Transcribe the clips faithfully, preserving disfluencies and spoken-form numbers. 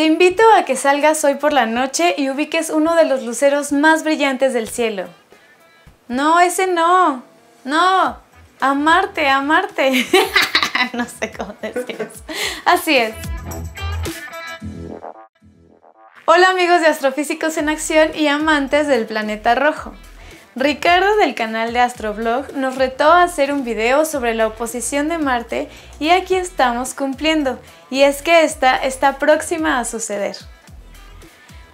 Te invito a que salgas hoy por la noche y ubiques uno de los luceros más brillantes del cielo. No, ese no. No. A Marte, a Marte. No sé cómo decir eso. Así es. Hola amigos de Astrofísicos en Acción y amantes del planeta rojo. Ricardo del canal de AstroVlog nos retó a hacer un video sobre la oposición de Marte y aquí estamos cumpliendo, y es que esta está próxima a suceder.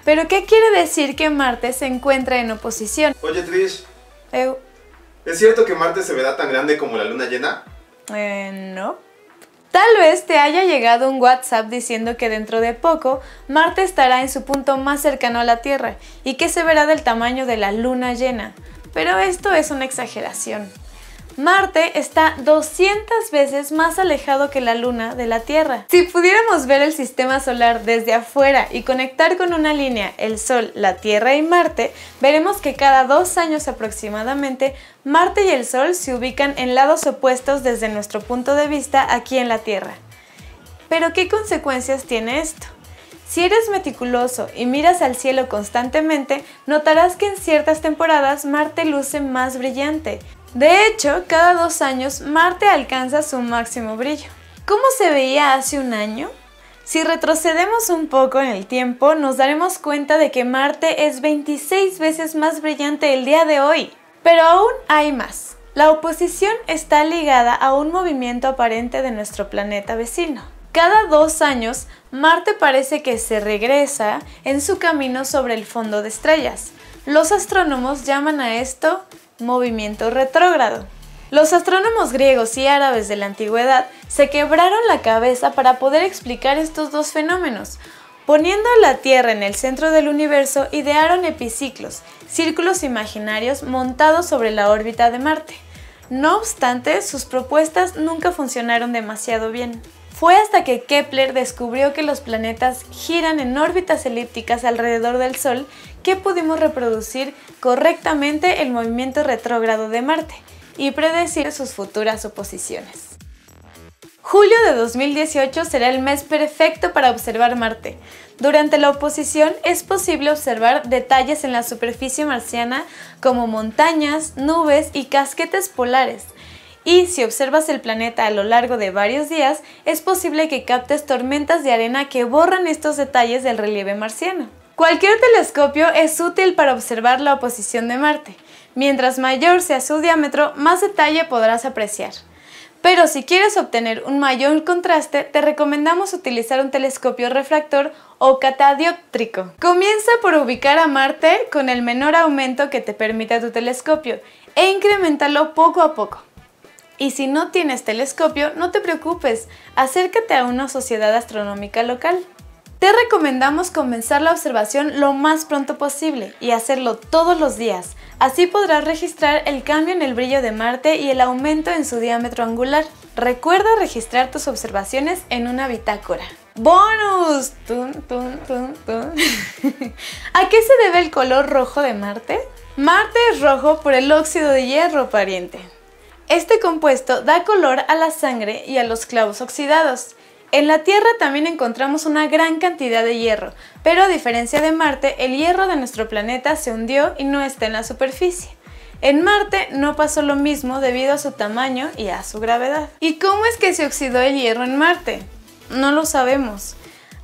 ¿Pero qué quiere decir que Marte se encuentra en oposición? Oye Trish, Eu. ¿es cierto que Marte se verá tan grande como la luna llena? Eh, no. Tal vez te haya llegado un WhatsApp diciendo que dentro de poco Marte estará en su punto más cercano a la Tierra y que se verá del tamaño de la luna llena, pero esto es una exageración. Marte está doscientas veces más alejado que la luna de la Tierra. Si pudiéramos ver el sistema solar desde afuera y conectar con una línea el Sol, la Tierra y Marte, veremos que cada dos años aproximadamente Marte y el Sol se ubican en lados opuestos desde nuestro punto de vista aquí en la Tierra. ¿Pero qué consecuencias tiene esto? Si eres meticuloso y miras al cielo constantemente, notarás que en ciertas temporadas Marte luce más brillante. De hecho, cada dos años Marte alcanza su máximo brillo. ¿Cómo se veía hace un año? Si retrocedemos un poco en el tiempo, nos daremos cuenta de que Marte es veintiséis veces más brillante el día de hoy. Pero aún hay más. La oposición está ligada a un movimiento aparente de nuestro planeta vecino. Cada dos años, Marte parece que se regresa en su camino sobre el fondo de estrellas. Los astrónomos llaman a esto movimiento retrógrado. Los astrónomos griegos y árabes de la antigüedad se quebraron la cabeza para poder explicar estos dos fenómenos. Poniendo a la Tierra en el centro del universo, idearon epiciclos, círculos imaginarios montados sobre la órbita de Marte. No obstante, sus propuestas nunca funcionaron demasiado bien. Fue hasta que Kepler descubrió que los planetas giran en órbitas elípticas alrededor del Sol que pudimos reproducir correctamente el movimiento retrógrado de Marte y predecir sus futuras oposiciones. Julio de dos mil dieciocho será el mes perfecto para observar Marte. Durante la oposición es posible observar detalles en la superficie marciana como montañas, nubes y casquetes polares. Y si observas el planeta a lo largo de varios días, es posible que captes tormentas de arena que borran estos detalles del relieve marciano. Cualquier telescopio es útil para observar la oposición de Marte. Mientras mayor sea su diámetro, más detalle podrás apreciar. Pero si quieres obtener un mayor contraste, te recomendamos utilizar un telescopio refractor o catadióptrico. Comienza por ubicar a Marte con el menor aumento que te permita tu telescopio e incrementalo poco a poco. Y si no tienes telescopio, no te preocupes, acércate a una sociedad astronómica local. Te recomendamos comenzar la observación lo más pronto posible y hacerlo todos los días. Así podrás registrar el cambio en el brillo de Marte y el aumento en su diámetro angular. Recuerda registrar tus observaciones en una bitácora. ¡Bonus! ¡Tun, tun, tun, tun! ¿A qué se debe el color rojo de Marte? Marte es rojo por el óxido de hierro, pariente. Este compuesto da color a la sangre y a los clavos oxidados. En la Tierra también encontramos una gran cantidad de hierro, pero a diferencia de Marte, el hierro de nuestro planeta se hundió y no está en la superficie. En Marte no pasó lo mismo debido a su tamaño y a su gravedad. ¿Y cómo es que se oxidó el hierro en Marte? No lo sabemos.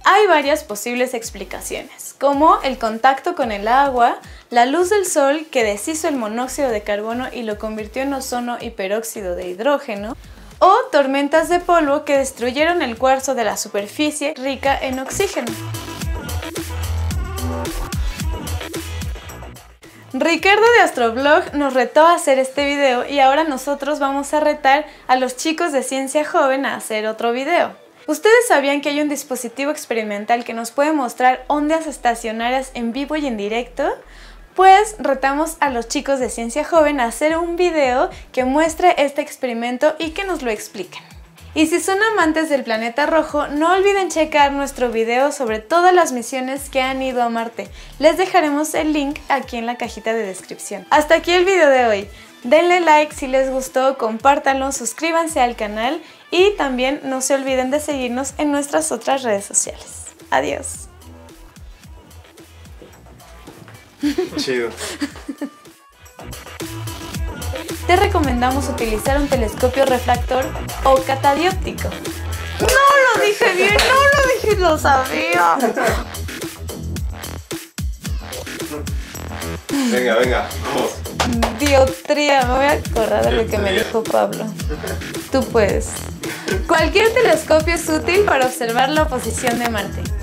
Hay varias posibles explicaciones, como el contacto con el agua, la luz del sol que deshizo el monóxido de carbono y lo convirtió en ozono y peróxido de hidrógeno, o tormentas de polvo que destruyeron el cuarzo de la superficie rica en oxígeno. Ricardo de AstroVlog nos retó a hacer este video y ahora nosotros vamos a retar a los chicos de Ciencia Joven a hacer otro video. ¿Ustedes sabían que hay un dispositivo experimental que nos puede mostrar ondas estacionarias en vivo y en directo? Pues retamos a los chicos de Ciencia Joven a hacer un video que muestre este experimento y que nos lo expliquen. Y si son amantes del planeta rojo, no olviden checar nuestro video sobre todas las misiones que han ido a Marte. Les dejaremos el link aquí en la cajita de descripción. Hasta aquí el video de hoy. Denle like si les gustó, compártanlo, suscríbanse al canal y también no se olviden de seguirnos en nuestras otras redes sociales. Adiós. Chido. Te recomendamos utilizar un telescopio refractor o catadióptico. ¡No lo dije bien! ¡No lo dije! ¡Lo sabía! Venga, venga, vamos. Dioptría, me voy a acordar de lo que me dijo Pablo. Tú puedes. Cualquier telescopio es útil para observar la posición de Marte.